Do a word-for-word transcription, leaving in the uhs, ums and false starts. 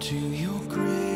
to your grave.